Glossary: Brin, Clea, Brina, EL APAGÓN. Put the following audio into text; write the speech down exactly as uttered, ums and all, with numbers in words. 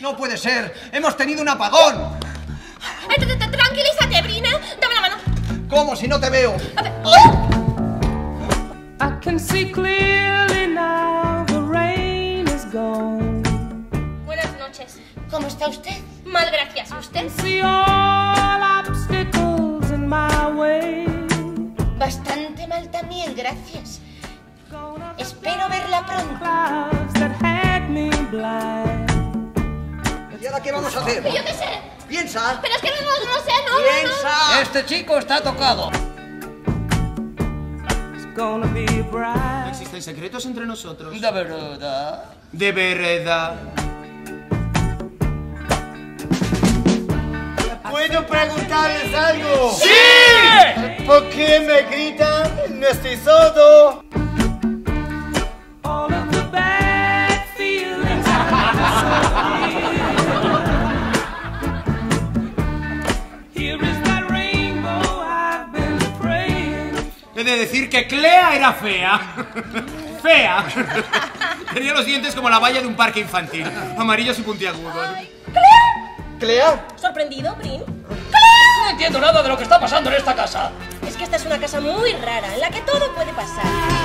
¡No puede ser! ¡Hemos tenido un apagón! Tranquilízate, Brina. Dame la mano. ¿Cómo si no te veo? A ver. I can see clearly now, the rain is gone. Buenas noches. ¿Cómo está usted? Mal, gracias. ¿Usted? Bastante mal también, gracias. Espero verla pronto. ¿Y ahora qué vamos a hacer? Yo qué sé. Piensa. Pero es que no, no, no sé, no. Piensa. No, no. Este chico está tocado. No existen secretos entre nosotros. De verdad. De verdad. ¿Puedo preguntarles algo? ¡Sí! ¿Por qué me gritan? No estoy sordo. He de decir que Clea era fea. Fea. Tenía los dientes como la valla de un parque infantil. Amarillos y puntiagudos. ¡Clea! ¿Clea? ¿Sorprendido, Brin? ¡Clea! No entiendo nada de lo que está pasando en esta casa. Es que esta es una casa muy rara, en la que todo puede pasar.